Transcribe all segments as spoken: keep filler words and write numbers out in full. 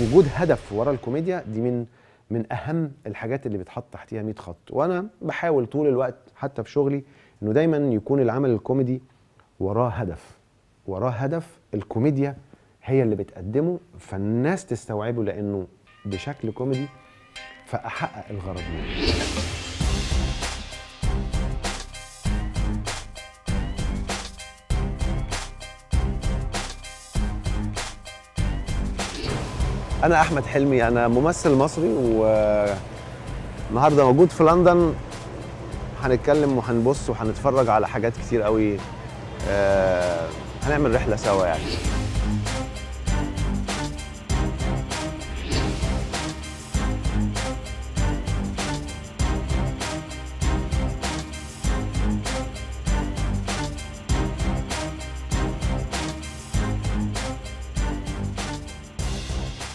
وجود هدف ورا الكوميديا دي من من اهم الحاجات اللي بيتحط تحتيها مية خط. وانا بحاول طول الوقت حتى في شغلي انه دايما يكون العمل الكوميدي وراه هدف، وراه هدف الكوميديا هي اللي بتقدمه، فالناس تستوعبه لانه بشكل كوميدي فاحقق الغرض منه. أنا أحمد حلمي، أنا ممثل مصري، والنهارده موجود في لندن. هنتكلم وهنبص وهنتفرج على حاجات كتير قوي، أه هنعمل رحلة سوا يعني.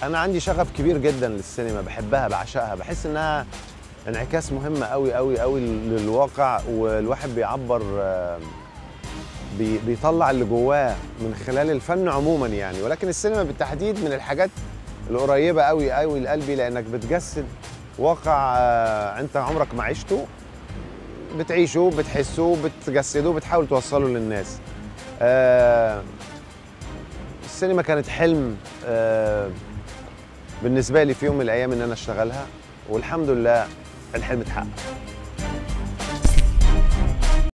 أنا عندي شغف كبير جدا للسينما، بحبها بعشقها، بحس إنها انعكاس مهم قوي قوي قوي للواقع، والواحد بيعبر بيطلع اللي جواه من خلال الفن عموما يعني، ولكن السينما بالتحديد من الحاجات القريبة قوي قوي لقلبي، لأنك بتجسد واقع أنت عمرك ما عشته، بتعيشه بتحسه بتجسده بتحاول توصله للناس. السينما كانت حلم بالنسبة لي في يوم من الأيام إن أنا أشتغلها، والحمد لله الحلم اتحقق.